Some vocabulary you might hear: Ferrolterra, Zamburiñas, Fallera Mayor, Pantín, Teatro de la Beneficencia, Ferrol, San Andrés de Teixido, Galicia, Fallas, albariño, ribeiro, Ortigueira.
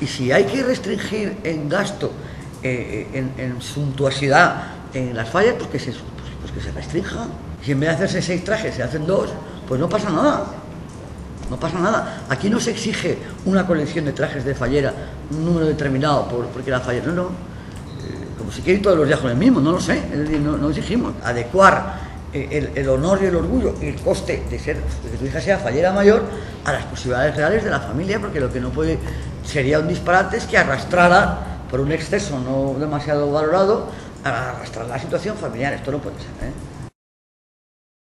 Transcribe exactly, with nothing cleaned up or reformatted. Y si hay que restringir en gasto, eh, en, en suntuosidad, en las fallas, pues que se, pues, pues que se restrinjan. Si en vez de hacerse seis trajes se hacen dos, pues no pasa nada. No pasa nada. Aquí no se exige una colección de trajes de fallera, un número determinado, por, porque la fallera no, no. Eh, como si quieren todos los días con el mismo, no lo sé, es decir, no, no exigimos. Adecuar eh, el, el honor y el orgullo y el coste de ser, de que tu hija sea fallera mayor, a las posibilidades reales de la familia, porque lo que no puede sería un disparate es que arrastrara, por un exceso no demasiado valorado, arrastrar la situación familiar. Esto no puede ser, ¿eh?